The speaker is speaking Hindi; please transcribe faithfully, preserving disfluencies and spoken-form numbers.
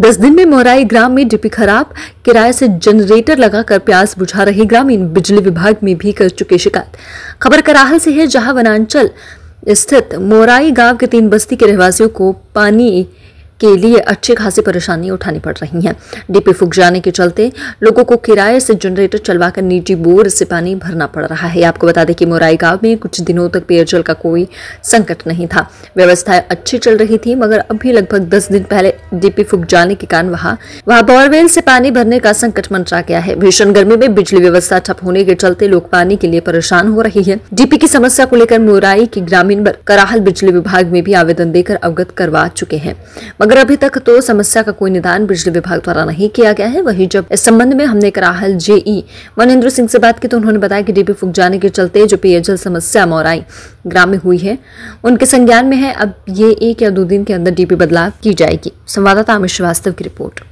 दस दिन में मोराई ग्राम में डीपी खराब, किराए से जनरेटर लगाकर प्यास बुझा रहे ग्रामीण बिजली विभाग में भी कर चुके शिकायत। खबर कराहल से है, जहां वनांचल स्थित मोराई गांव के तीन बस्ती के रहवासियों को पानी के लिए अच्छे खासी परेशानी उठानी पड़ रही है। डीपी फूक जाने के चलते लोगों को किराए से जनरेटर चलवाकर निजी बोर से पानी भरना पड़ रहा है। आपको बता दें कि मोराई गांव में कुछ दिनों तक पेयजल का कोई संकट नहीं था, व्यवस्थाएं अच्छी चल रही थी, मगर अभी लगभग दस दिन पहले डीपी फूक जाने के कारण वहां वहां बोरवेल से पानी भरने का संकट मंडरा गया है। भीषण गर्मी में बिजली व्यवस्था ठप होने के चलते लोग पानी के लिए परेशान हो रही है। डीपी की समस्या को लेकर मोराई के ग्रामीण कराहल बिजली विभाग में भी आवेदन देकर अवगत करवा चुके हैं, मगर अभी तक तो समस्या का कोई निदान बिजली विभाग द्वारा नहीं किया गया है। वहीं जब इस संबंध में हमने कराहल जेई वनेंद्र सिंह से बात की तो उन्होंने बताया कि डीपी फूक जाने के चलते जो पेयजल समस्या मोराई ग्राम में हुई है उनके संज्ञान में है। अब ये एक या दो दिन के अंदर डीपी बदलाव की जाएगी। संवाददाता अमित श्रीवास्तव की रिपोर्ट।